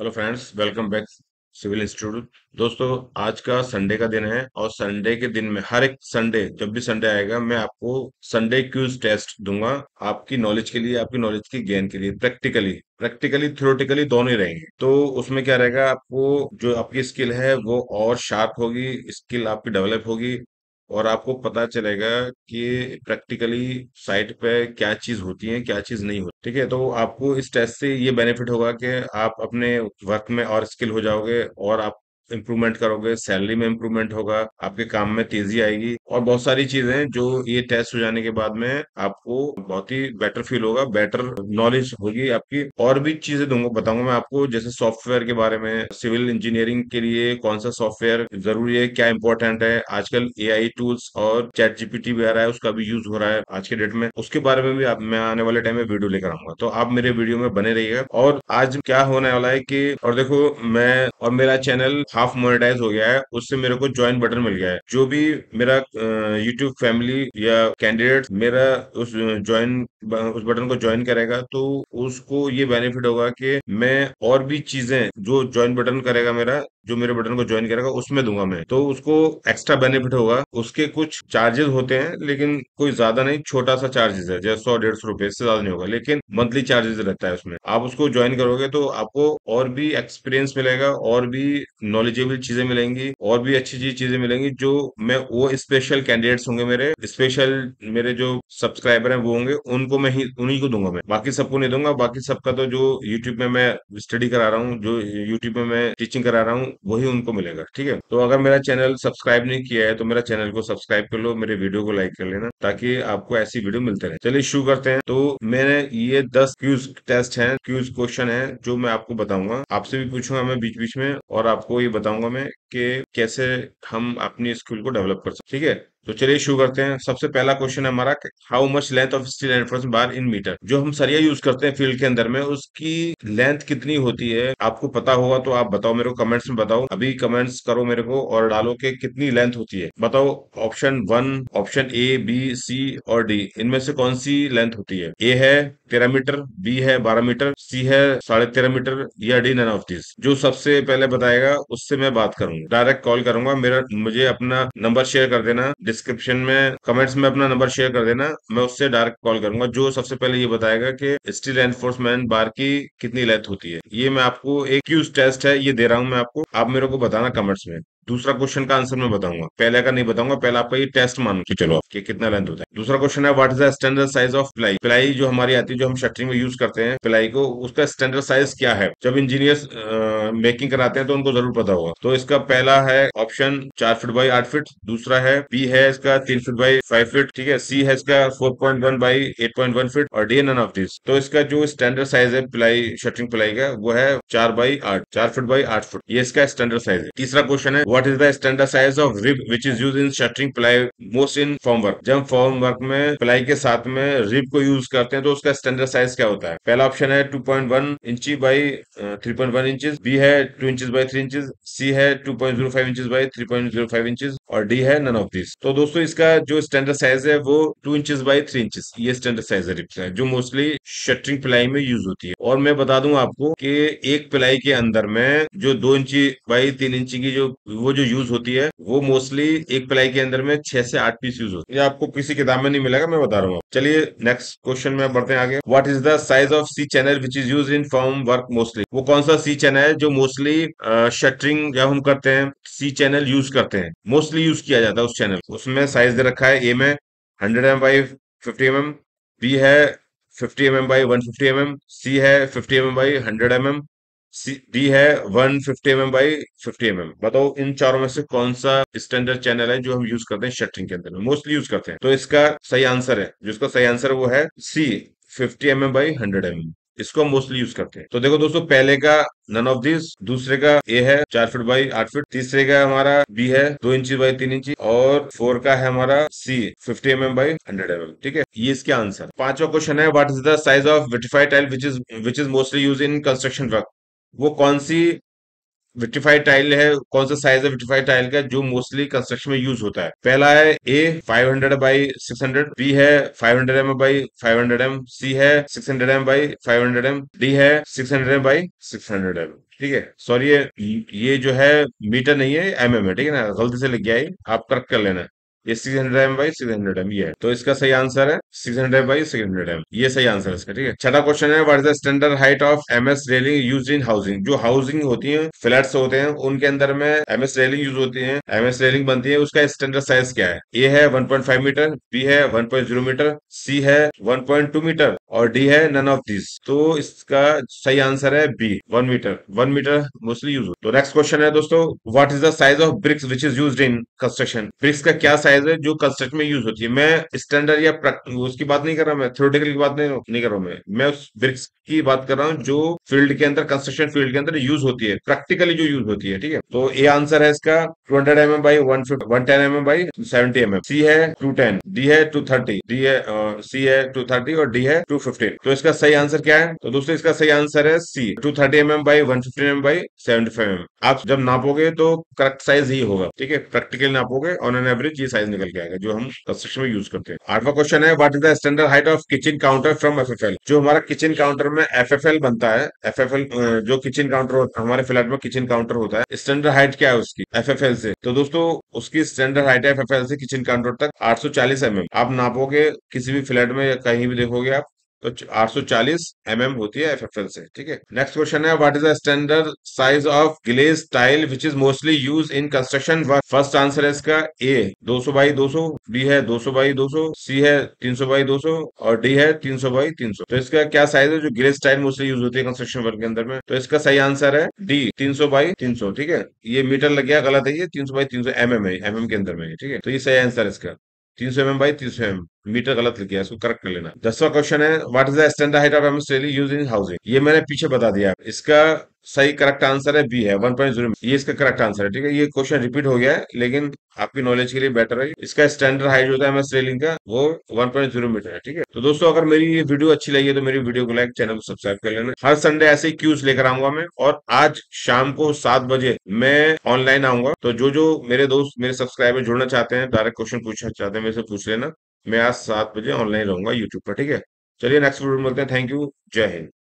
Hello friends, welcome back civil institute. दोस्तों, आज का संडे का दिन है और संडे के दिन में हर एक संडे, जब भी संडे आएगा, मैं आपको संडे क्यूज टेस्ट दूंगा आपकी नॉलेज के लिए, आपकी नॉलेज की गेन के लिए। प्रैक्टिकली थ्योरेटिकली दोनों ही रहेंगे। तो उसमें क्या रहेगा, आपको जो आपकी स्किल है वो और शार्प होगी, स्किल आपकी डेवलप होगी और आपको पता चलेगा कि प्रैक्टिकली साइट पे क्या चीज होती है, क्या चीज नहीं होती। ठीक है, तो आपको इस टेस्ट से ये बेनिफिट होगा कि आप अपने वर्क में और स्किल हो जाओगे और आप इम्प्रूवमेंट करोगे, सैलरी में इम्प्रूवमेंट होगा, आपके काम में तेजी आएगी और बहुत सारी चीजें जो ये टेस्ट हो जाने के बाद में आपको बहुत ही बेटर फील होगा, बेटर नॉलेज होगी आपकी। और भी चीजें दूंगा, बताऊंगा मैं आपको, जैसे सॉफ्टवेयर के बारे में, सिविल इंजीनियरिंग के लिए कौन सा सॉफ्टवेयर जरूरी है, क्या इंपॉर्टेंट है। आजकल AI टूल्स और ChatGPT भी आ रहा है, उसका भी यूज हो रहा है आज के डेट में, उसके बारे में भी मैं आने वाले टाइम में वीडियो लेकर आऊंगा। तो आप मेरे वीडियो में बने रहिएगा। और आज क्या होने वाला है कि, और देखो, मैं और मेरा चैनल हाफ मोनेटाइज हो गया है, उससे मेरे को ज्वाइन बटन मिल गया है। जो भी मेरा यूट्यूब फैमिली या कैंडिडेट मेरा उस बटन को ज्वाइन करेगा तो उसको ये बेनिफिट होगा कि मैं और भी चीजें जो ज्वाइन बटन करेगा मेरा, जो मेरे बटन को ज्वाइन करेगा उसमें दूंगा मैं, तो उसको एक्स्ट्रा बेनिफिट होगा। उसके कुछ चार्जेस होते हैं लेकिन कोई ज्यादा नहीं, छोटा सा चार्जेस है, जैसे 100-150 रुपए, से ज्यादा नहीं होगा, लेकिन मंथली चार्जेस रहता है। उसमें आप उसको ज्वाइन करोगे तो आपको और भी एक्सपीरियंस मिलेगा, और भी नॉलेजेबल चीजें मिलेंगी, और भी अच्छी चीजें मिलेंगी जो मैं, वो स्पेशल कैंडिडेट्स होंगे मेरे, स्पेशल मेरे जो सब्सक्राइबर हैं वो होंगे, उनको मैं ही, उन्हीं को दूंगा मैं, बाकी सबको नहीं दूंगा। बाकी सबका तो जो यूट्यूब में मैं स्टडी करा रहा हूँ, जो यूट्यूब में मैं टीचिंग करा रहा हूँ, वही उनको मिलेगा। ठीक है, तो अगर मेरा चैनल सब्सक्राइब नहीं किया है तो मेरा चैनल को सब्सक्राइब कर लो, मेरे वीडियो को लाइक कर लेना ताकि आपको ऐसी वीडियो मिलते रहे। चलिए शुरू करते हैं। तो मैंने ये 10 क्यूज टेस्ट हैं, क्यूज क्वेश्चन हैं जो मैं आपको बताऊंगा, आपसे भी पूछूंगा मैं बीच बीच में, और आपको ये बताऊंगा मैं कि कैसे हम अपनी स्किल को डेवलप कर सकते। ठीक है, तो चलिए शुरू करते हैं। सबसे पहला क्वेश्चन है हमारा, how much length of steel reinforced bar in meter. जो हम सरिया यूज करते हैं फील्ड के अंदर में, उसकी लेंथ कितनी होती है? आपको पता होगा तो आप बताओ मेरे को, कमेंट्स में बताओ, अभी कमेंट्स करो मेरे को और डालो कि कितनी लेंथ होती है। बताओ, option 1, option A, B, C और D, इनमें से कौन सी लेंथ होती है? A है 13 मीटर, B है 12 मीटर, C है 13.5 मीटर या D नन ऑफ दिस। जो सबसे पहले बताएगा उससे मैं बात करूंगा, डायरेक्ट कॉल करूंगा। मुझे अपना नंबर शेयर कर देना डिस्क्रिप्शन में, कमेंट्स में अपना नंबर शेयर कर देना, मैं उससे डायरेक्ट कॉल करूंगा। जो सबसे पहले ये बताएगा कि स्टील रेनफोर्समेंट बार की कितनी लेंथ होती है। ये मैं आपको एक क्यूज टेस्ट है, ये दे रहा हूं मैं आपको, आप मेरे को बताना कमेंट्स में। दूसरा क्वेश्चन का आंसर मैं बताऊंगा, पहले का नहीं बताऊंगा, पहले आपका ये टेस्ट मान के चलो कि कितना लेंथ होता है। दूसरा क्वेश्चन है, what is the standard size of ply. Ply जो हमारी आती है, जो हम शटरिंग में यूज करते हैं प्लाई को, उसका स्टैंडर्ड साइज क्या है? जब इंजीनियर्स मेकिंग कराते हैं तो उनको जरूर पता होगा। तो इसका पहला है ऑप्शन 4 फीट बाई 8 फीट, दूसरा है बी है इसका 3 फीट बाई 5 फीट, ठीक है, सी है इसका 4.1 बाई 8.1 फीट और डी नन ऑफ दिस। तो इसका जो स्टैंडर्ड साइज है प्लाई, शटरिंग प्लाई का, वो है 4 फीट बाई 8 फीट, ये इसका स्टैंडर्ड साइज है। तीसरा क्वेश्चन है, What is the standard size of rib which is used in shuttering ply most in formwork? जब formwork में प्लाई के साथ में रिब को यूज करते हैं तो उसका स्टैंडर्ड साइज क्या होता है? पहला ऑप्शन है 2.1 इंची बाई 3.1 इंचेस, बी है 2 इंचेस बाई 3 इंचेस, सी है 2.05 इंचेस बाई 3.05 इंचेस और डी है नन ऑफ दिस। तो दोस्तों, इसका जो स्टैंडर्ड साइज है वो 2 इंचेस बाई 3 इंचेस, ये स्टैंडर्ड साइज है रिब का, जो मोस्टली शटरिंग प्लाई में यूज होती है। और मैं बता दूं आपको कि एक प्लाई के अंदर में जो 2 इंची बाई 3 इंची की जो जो यूज होती है, वो मोस्टली एक प्लाई के अंदर में 6 से 8 पीस यूज होती है। ये आपको किसी किताब में नहीं मिलेगा, मैं बता रहा हूँ। चलिए नेक्स्ट क्वेश्चन में बढ़ते हैं आगे। What is the size of C channel which is use in formwork mostly. वो कौन सा सी चैनल है जो मोस्टली शटरिंग जब हम करते हैं सी चैनल यूज करते हैं, मोस्टली यूज किया जाता है उस चैनल। उसमें साइज दे रखा है, ए में 100 mm बाई 50 mm, बी है 50 mm बाई 150 mm, सी है 50 mm बाई 100 mm, डी है 150 mm बाई 50 mm। बताओ इन चारों में से कौन सा स्टैंडर्ड चैनल है जो हम यूज करते हैं शटरिंग के अंदर में, मोस्टली यूज करते हैं। तो इसका सही आंसर है, जिसका सही आंसर है वो है सी, 50 mm बाई 100 mm, इसको हम मोस्टली यूज करते हैं। तो देखो दोस्तों, पहले का नन ऑफ दिस, दूसरे का ए है 4 फीट बाई 8 फीट, तीसरे का हमारा बी है 2 इंची बाई 3 इंची और 4 का है हमारा सी 50 mm बाई 100 mm। ठीक है, ये इसके आंसर। पांचवा क्वेश्चन है, what is the size of vitrified tile which is mostly use in construction work. वो कौन सी विट्रिफाइड टाइल है, कौन सा साइज है विट्रिफाइड टाइल का जो मोस्टली कंस्ट्रक्शन में यूज होता है? पहला है ए 500 बाई 600, बी है 500 mm बाई 500 mm, सी है 600 mm बाई 500 mm, डी है 600 mm बाई 600 mm। ठीक है। सॉरी ये जो है मीटर नहीं है, एमएम है, ठीक है ना, गलती से लग गया है, आप करेक्ट कर लेना। ये 600 mm by 600 mm ये है, तो इसका सही आंसर है 600 mm by 600 mm, ये सही आंसर है इसका, ठीक है। छठा क्वेश्चन है, what is the standard height of MS railing used in housing. जो हाउसिंग होती है, फ्लैट्स होते हैं, उनके अंदर में एमएस रेलिंग यूज होती है, एमएस रेलिंग बनती है, उसका स्टैंडर्ड साइज क्या है। ए है 1.5 मीटर, बी है 1.0 मीटर, सी है 1.2 मीटर और डी है नन ऑफ दिस। तो इसका सही आंसर है B, 1 meter. 1 meter mostly use. तो नेक्स्ट क्वेश्चन है दोस्तों, what is the size of bricks which is use in construction. Bricks का क्या साइज है जो कंस्ट्रक्ट में यूज होती है। मैं स्टैंडर्ड या उसकी बात नहीं कर रहा, मैं थ्योरेटिकल की बात नहीं कर रहा हूँ, मैं उस ब्रिक्स की बात कर रहा हूँ जो फील्ड के अंदर, कंस्ट्रक्शन फील्ड के अंदर यूज होती है, प्रैक्टिकली जो यूज होती है, ठीक है। तो ए आंसर है इसका 200 mm by 110 mm by 70 mm, सी है 210, डी है 230, डी है सी है 230 और डी है 250। तो इसका सही आंसर क्या है। तो दोस्तों इसका सही आंसर है सी, 230 mm by 150 mm by 75 mm। आप जब नापोगे तो करेक्ट साइज ही होगा, ठीक है, प्रैक्टिकली नापोगे ऑन एन एवरेज साइज निकल के आएगा जो हम कंस्ट्रक्शन में यूज करते हैं। आठवां क्वेश्चन है, what is the standard height of kitchen counter from FFL. जो हमारा किचन काउंटर में एफएफएल बनता है, एफएफएल जो किचन काउंटर हमारे फ्लैट में किचन काउंटर होता है, स्टैंडर्ड हाइट क्या है उसकी एफएफएल से। तो दोस्तों उसकी स्टैंडर्ड हाइट है एफएफएल से किचन काउंटर तक 840 mm। आप नापोगे किसी भी फ्लैट में या कहीं भी देखोगे आप, तो 840 mm होती है एफएफएल से, ठीक है। नेक्स्ट क्वेश्चन है, what is the standard size of glaze tile which is mostly use in construction work. First answer है इसका ए 200 by 200, बी है 200 by 200, सी है 300 by 200 और डी है 300 by 300। तो इसका क्या साइज है जो ग्लेज टाइल मोस्टली यूज होती है कंस्ट्रक्शन वर्क के अंदर में। तो इसका सही आंसर है डी, 300 by 300, ठीक है। ये मीटर लग गया, गलत है, ये 300 by 300 एमएम है, एमएम के अंदर में, ठीक है। तो ये सही आंसर है इसका 300 mm by 300 mm, मीटर गलत लिख गया, इसको करेक्ट कर लेना। 10वां क्वेश्चन है, what is the standard height of MS railing used in housing. ये मैंने पीछे बता दिया, इसका सही करेक्ट आंसर है बी है, 1.0, ये इसका करेक्ट आंसर है, ठीक है। ये क्वेश्चन रिपीट हो गया है लेकिन आपकी नॉलेज के लिए बेटर है। इसका स्टैंडर्ड हाइट होता है एमएस रेलिंग का, वो 1.0 मीटर है, ठीक है। तो दोस्तों अगर मेरी ये वीडियो अच्छी लगी है तो मेरी वीडियो को लाइक, चैनल को सब्सक्राइब कर लेना। हर संडे ऐसे ही क्यूज लेकर आऊंगा मैं, और आज शाम को 7 बजे मैं ऑनलाइन आऊंगा, तो जो जो मेरे दोस्त, मेरे सब्सक्राइबर जुड़ना चाहते हैं, डायरेक्ट क्वेश्चन पूछना चाहते हैं मेरे से, पूछ लेना। मैं आज 7 बजे ऑनलाइन रहूंगा यूट्यूब पर, ठीक है। चलिए नेक्स्ट वीडियो में मिलते हैं, थैंक यू, जय हिंद।